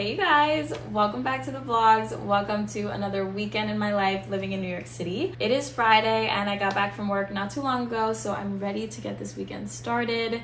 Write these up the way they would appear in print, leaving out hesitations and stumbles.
Hey guys, welcome back to the vlogs. Welcome to another weekend in my life living in New York City. It is Friday and I got back from work not too long ago, so I'm ready to get this weekend started.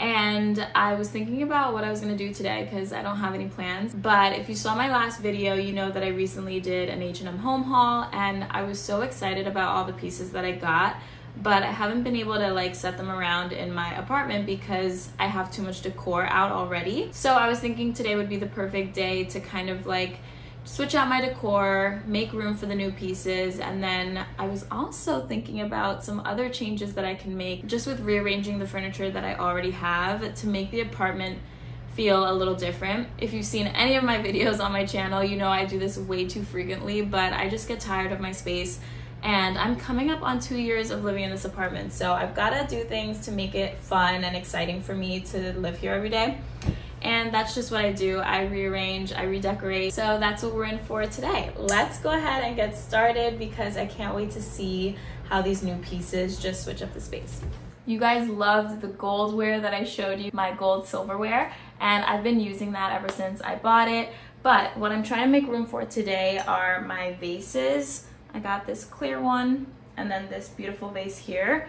And I was thinking about what I was gonna do today because I don't have any plans. But if you saw my last video, you know that I recently did an H&M home haul and I was so excited about all the pieces that I got. But I haven't been able to like set them around in my apartment because I have too much decor out already. So I was thinking today would be the perfect day to kind of like switch out my decor, make room for the new pieces, and then I was also thinking about some other changes that I can make just with rearranging the furniture that I already have to make the apartment feel a little different. If you've seen any of my videos on my channel, you know I do this way too frequently, but I just get tired of my space. And I'm coming up on 2 years of living in this apartment, so I've got to do things to make it fun and exciting for me to live here every day. And that's just what I do. I rearrange, I redecorate. So that's what we're in for today. Let's go ahead and get started because I can't wait to see how these new pieces just switch up the space. You guys loved the goldware that I showed you, my gold silverware, and I've been using that ever since I bought it. But what I'm trying to make room for today are my vases. I got this clear one and then this beautiful vase here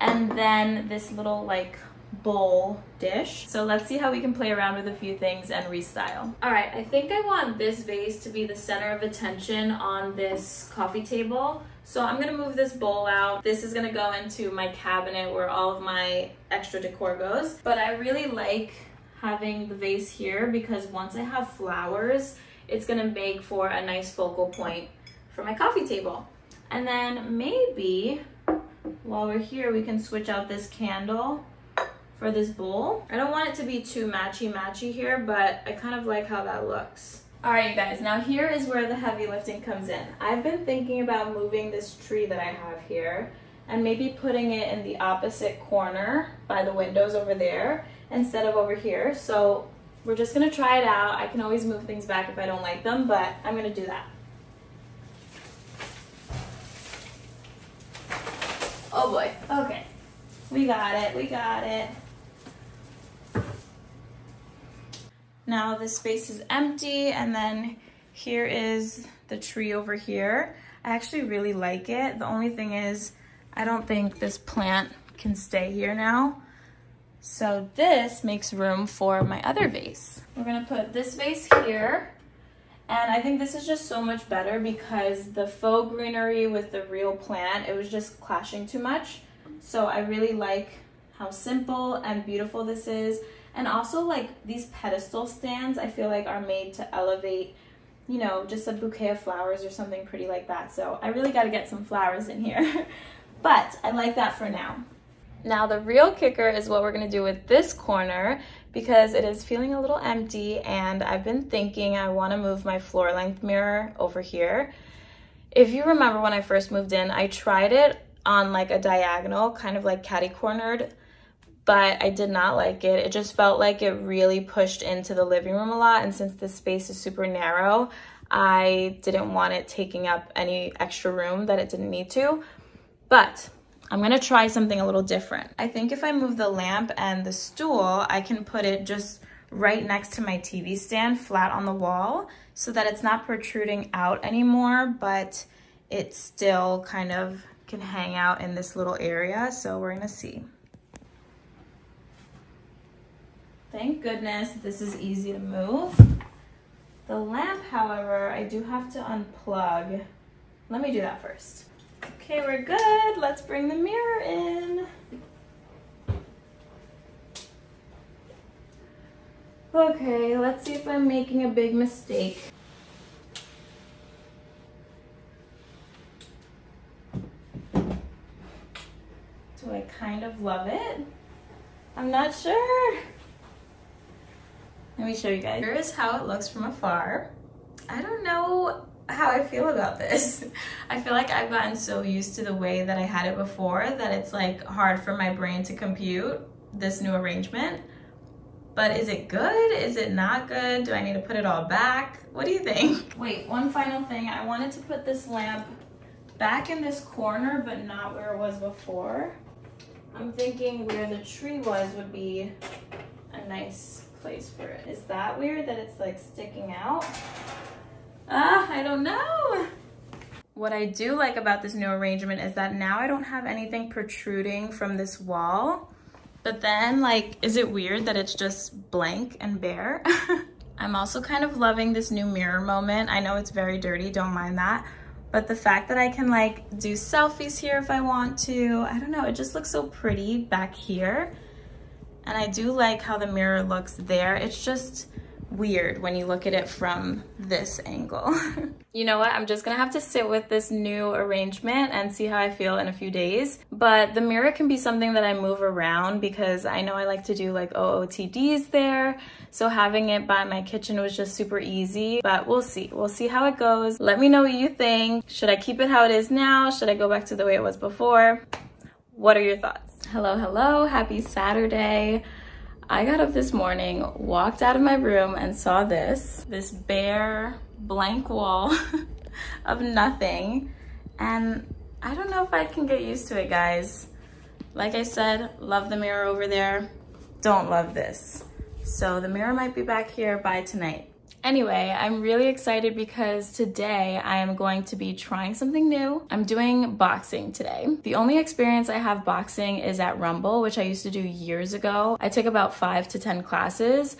and then this little like bowl dish. So let's see how we can play around with a few things and restyle. All right, I think I want this vase to be the center of attention on this coffee table. So I'm gonna move this bowl out. This is gonna go into my cabinet where all of my extra decor goes. But I really like having the vase here because once I have flowers, it's gonna make for a nice focal point for my coffee table. And then maybe while we're here we can switch out this candle for this bowl. I don't want it to be too matchy-matchy here, but I kind of like how that looks. All right, you guys, now here is where the heavy lifting comes in. I've been thinking about moving this tree that I have here and maybe putting it in the opposite corner by the windows over there instead of over here. So we're just gonna try it out. I can always move things back if I don't like them, but I'm gonna do that. Oh boy, okay. We got it, we got it. Now this space is empty and then here is the tree over here. I actually really like it. The only thing is I don't think this plant can stay here now. So this makes room for my other vase. We're gonna put this vase here. And I think this is just so much better because the faux greenery with the real plant, it was just clashing too much. So I really like how simple and beautiful this is. And also like these pedestal stands, I feel like are made to elevate, you know, just a bouquet of flowers or something pretty like that. So I really got to get some flowers in here, but I like that for now. Now the real kicker is what we're going to do with this corner, because it is feeling a little empty and I've been thinking I want to move my floor length mirror over here. If you remember when I first moved in, I tried it on like a diagonal, kind of like catty-cornered, but I did not like it. It just felt like it really pushed into the living room a lot, and since this space is super narrow, I didn't want it taking up any extra room that it didn't need to. But I'm gonna try something a little different. I think if I move the lamp and the stool, I can put it just right next to my TV stand, flat on the wall, so that it's not protruding out anymore, but it still kind of can hang out in this little area. So we're gonna see. Thank goodness this is easy to move. The lamp, however, I do have to unplug. Let me do that first. Okay, we're good. Let's bring the mirror in. Okay, let's see if I'm making a big mistake. Do I kind of love it? I'm not sure. Let me show you guys. Here is how it looks from afar. I don't know how I feel about this. I feel like I've gotten so used to the way that I had it before that it's like hard for my brain to compute this new arrangement. But is it good? Is it not good? Do I need to put it all back? What do you think? Wait, one final thing. I wanted to put this lamp back in this corner, but not where it was before. I'm thinking where the tree was would be a nice place for it. Is that weird that it's like sticking out? I don't know. What I do like about this new arrangement is that now I don't have anything protruding from this wall. But then, like, is it weird that it's just blank and bare? I'm also kind of loving this new mirror moment. I know it's very dirty, don't mind that. But the fact that I can like do selfies here if I want to, I don't know, it just looks so pretty back here. And I do like how the mirror looks there. It's just weird when you look at it from this angle. You know what? I'm just gonna have to sit with this new arrangement and see how I feel in a few days. But the mirror can be something that I move around because I know I like to do like OOTDs there. So having it by my kitchen was just super easy, but we'll see. We'll see how it goes. Let me know what you think. Should I keep it how it is now? Should I go back to the way it was before? What are your thoughts? Hello, hello, happy Saturday. I got up this morning, walked out of my room and saw this bare blank wall of nothing. And I don't know if I can get used to it, guys. Like I said, love the mirror over there. Don't love this. So the mirror might be back here by tonight. Anyway, I'm really excited because today I am going to be trying something new. I'm doing boxing today. The only experience I have boxing is at Rumble, which I used to do years ago. I took about 5 to 10 classes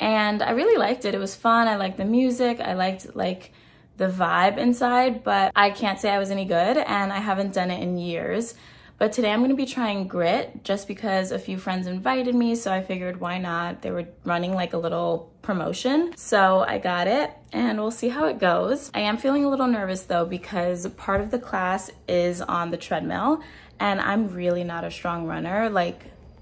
and I really liked it. It was fun. I liked the music. I liked like the vibe inside, but I can't say I was any good and I haven't done it in years. But today I'm going to be trying Grit just because a few friends invited me, so I figured why not? They were running like a little promotion, so I got it and we'll see how it goes. I am feeling a little nervous though because part of the class is on the treadmill and I'm really not a strong runner. Like,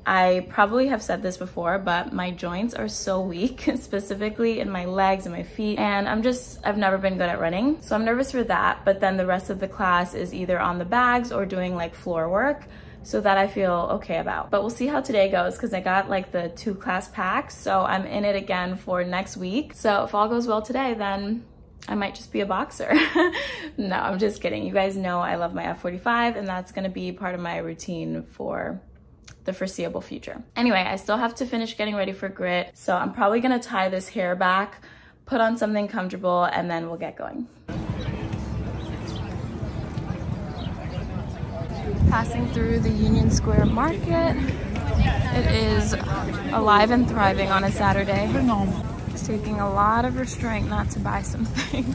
I probably have said this before, but my joints are so weak, specifically in my legs and my feet, and I've never been good at running, so I'm nervous for that. But then the rest of the class is either on the bags or doing like floor work, so that I feel okay about. But we'll see how today goes because I got like the 2 class packs, so I'm in it again for next week. So if all goes well today, then I might just be a boxer. No, I'm just kidding. You guys know I love my F45 and that's gonna be part of my routine for the foreseeable future. Anyway, I still have to finish getting ready for Grit, so I'm probably gonna tie this hair back, put on something comfortable, and then we'll get going. Passing through the Union Square Market. It is alive and thriving on a Saturday. It's taking a lot of restraint not to buy something.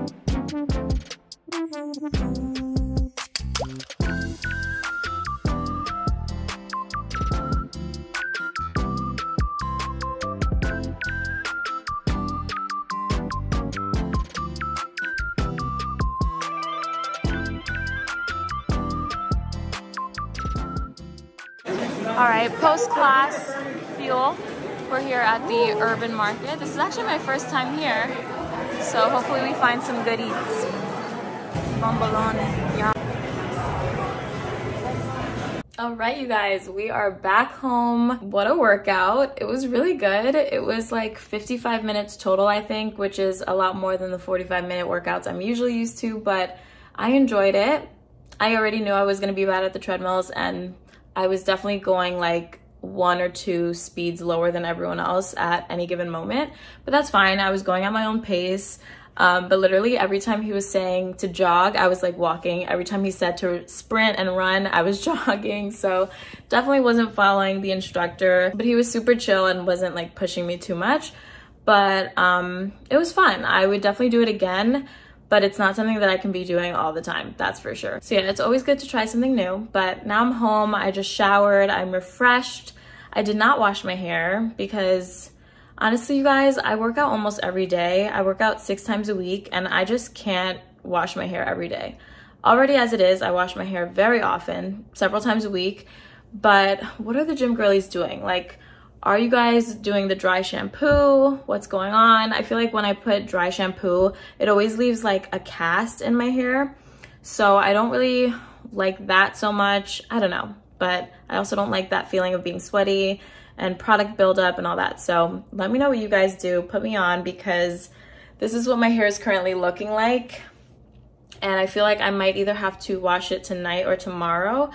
All right, post-class fuel. We're here at the urban market. This is actually my first time here, so hopefully we find some good eats. Bombolone, yum. All right, you guys, we are back home. What a workout. It was really good. It was like 55 minutes total, I think, which is a lot more than the 45-minute workouts I'm usually used to, but I enjoyed it. I already knew I was gonna be bad at the treadmills and I was definitely going like one or two speeds lower than everyone else at any given moment, but that's fine. I was going at my own pace. But literally every time he was saying to jog, I was like walking. Every time he said to sprint and run, I was jogging. So definitely wasn't following the instructor, but he was super chill and wasn't like pushing me too much. But it was fun. I would definitely do it again, but it's not something that I can be doing all the time, that's for sure. So yeah, it's always good to try something new. But now I'm home, I just showered, I'm refreshed. I did not wash my hair because honestly, you guys, I work out almost every day. I work out 6 times a week and I just can't wash my hair every day. Already as it is, I wash my hair very often, several times a week, but what are the gym girlies doing? Like, are you guys doing the dry shampoo? What's going on? I feel like when I put dry shampoo, it always leaves like a cast in my hair. So I don't really like that so much. I don't know, but I also don't like that feeling of being sweaty and product buildup and all that. So let me know what you guys do. Put me on, because this is what my hair is currently looking like. And I feel like I might either have to wash it tonight or tomorrow,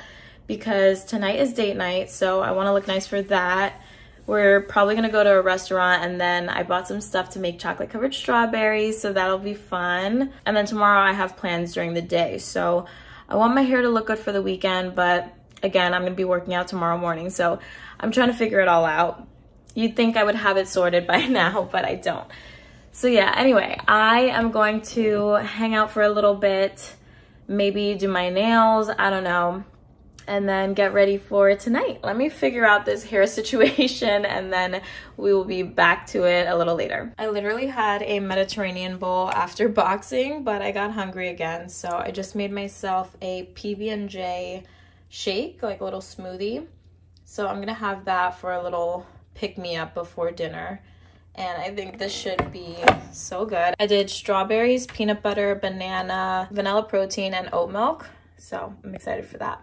because tonight is date night. So I want to look nice for that. We're probably going to go to a restaurant, and then I bought some stuff to make chocolate covered strawberries. So that'll be fun. And then tomorrow I have plans during the day. So I want my hair to look good for the weekend, but again, I'm gonna be working out tomorrow morning, so I'm trying to figure it all out. You'd think I would have it sorted by now, but I don't. So yeah, anyway, I am going to hang out for a little bit, maybe do my nails, I don't know, and then get ready for tonight. Let me figure out this hair situation and then we will be back to it a little later. I literally had a Mediterranean bowl after boxing, but I got hungry again, so I just made myself a PB&J shake, like a little smoothie. So I'm gonna have that for a little pick-me-up before dinner, and I think this should be so good. I did strawberries, peanut butter, banana, vanilla protein, and oat milk, so I'm excited for that.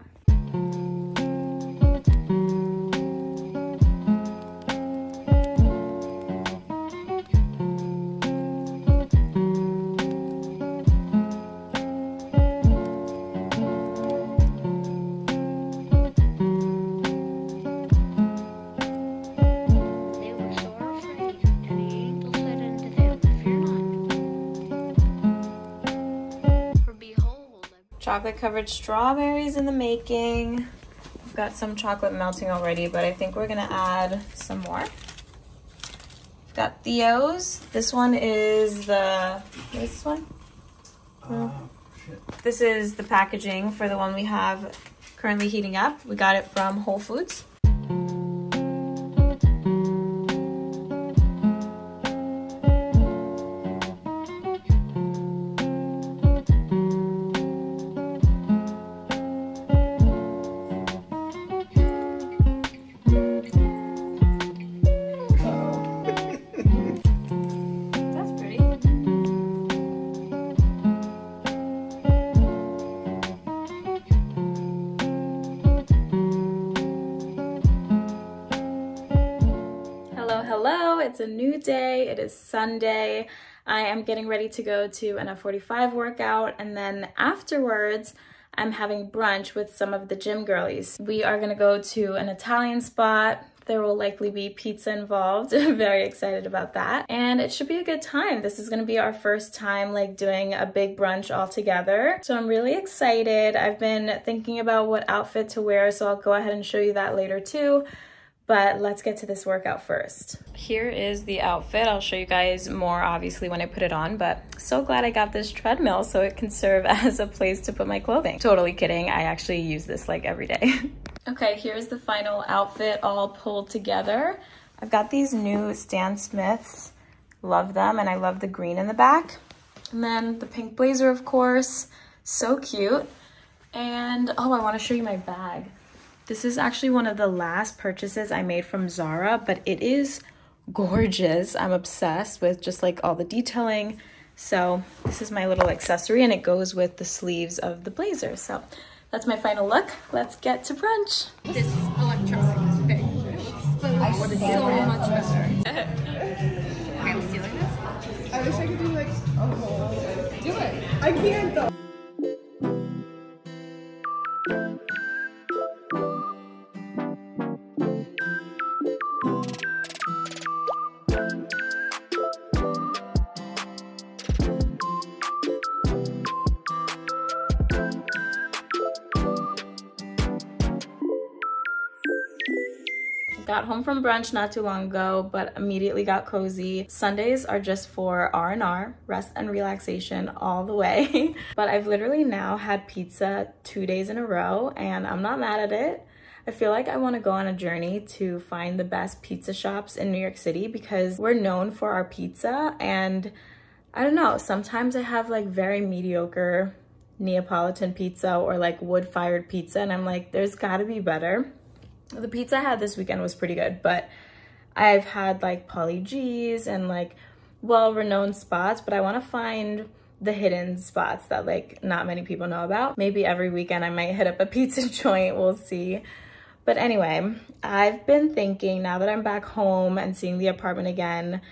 Chocolate covered strawberries in the making. We've got some chocolate melting already, but I think we're gonna add some more. We've got Theo's. This one is the, what is this one? This is the packaging for the one we have currently heating up. We got it from Whole Foods. It's a new day. It is Sunday. I am getting ready to go to an F45 workout, and then afterwards I'm having brunch with some of the gym girlies. We are gonna go to an Italian spot. There will likely be pizza involved. Very excited about that, and it should be a good time. This is gonna be our first time like doing a big brunch all together, so I'm really excited. I've been thinking about what outfit to wear, so I'll go ahead and show you that later too. But let's get to this workout first. Here is the outfit. I'll show you guys more obviously when I put it on, but so glad I got this treadmill so it can serve as a place to put my clothing. Totally kidding, I actually use this like every day. Okay, here's the final outfit all pulled together. I've got these new Stan Smiths, love them, and I love the green in the back. And then the pink blazer, of course, so cute. And oh, I wanna show you my bag. This is actually one of the last purchases I made from Zara, but it is gorgeous. I'm obsessed with just like all the detailing. So this is my little accessory, and it goes with the sleeves of the blazer. So that's my final look. Let's get to brunch. This electronic is big. I'm stealing this. I wish I could do like a whole. Do it. I can't though. Got home from brunch not too long ago, but immediately got cozy. Sundays are just for R&R, rest and relaxation all the way. But I've literally now had pizza 2 days in a row and I'm not mad at it. I feel like I want to go on a journey to find the best pizza shops in New York City because we're known for our pizza, and I don't know, sometimes I have like very mediocre Neapolitan pizza or like wood-fired pizza and I'm like, there's gotta be better. The pizza I had this weekend was pretty good, but I've had like Poly G's and like well-renowned spots, but I want to find the hidden spots that like not many people know about. Maybe every weekend I might hit up a pizza joint, we'll see. But anyway, I've been thinking, now that I'm back home and seeing the apartment again,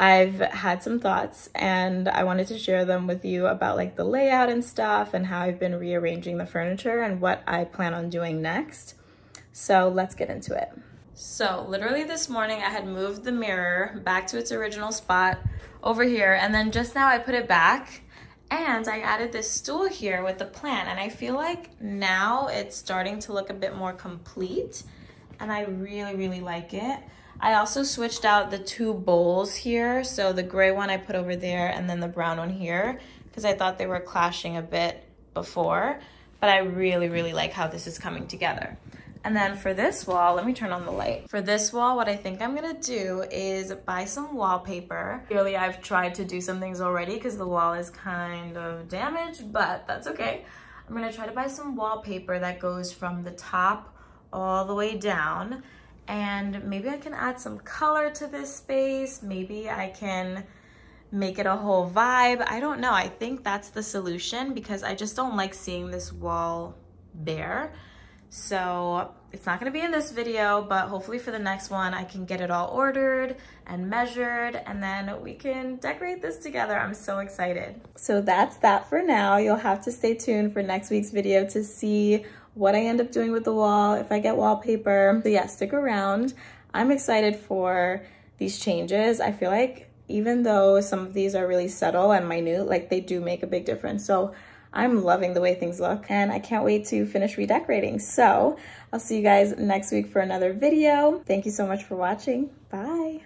I've had some thoughts and I wanted to share them with you about like the layout and stuff and how I've been rearranging the furniture and what I plan on doing next. So let's get into it. So literally this morning I had moved the mirror back to its original spot over here, and then just now I put it back and I added this stool here with the plant, and I feel like now it's starting to look a bit more complete and I really like it. I also switched out the two bowls here, so the gray one I put over there and then the brown one here because I thought they were clashing a bit before, but I really like how this is coming together. And then for this wall, let me turn on the light. For this wall, what I think I'm gonna do is buy some wallpaper. Clearly I've tried to do some things already because the wall is kind of damaged, but that's okay. I'm gonna try to buy some wallpaper that goes from the top all the way down. And maybe I can add some color to this space. Maybe I can make it a whole vibe. I don't know. I think that's the solution because I just don't like seeing this wall bare. So it's not going to be in this video, but hopefully for the next one, I can get it all ordered and measured, and then we can decorate this together. I'm so excited. So that's that for now. You'll have to stay tuned for next week's video to see what I end up doing with the wall, if I get wallpaper. So yeah, stick around. I'm excited for these changes. I feel like even though some of these are really subtle and minute, like they do make a big difference. So I'm loving the way things look and I can't wait to finish redecorating. So I'll see you guys next week for another video. Thank you so much for watching. Bye.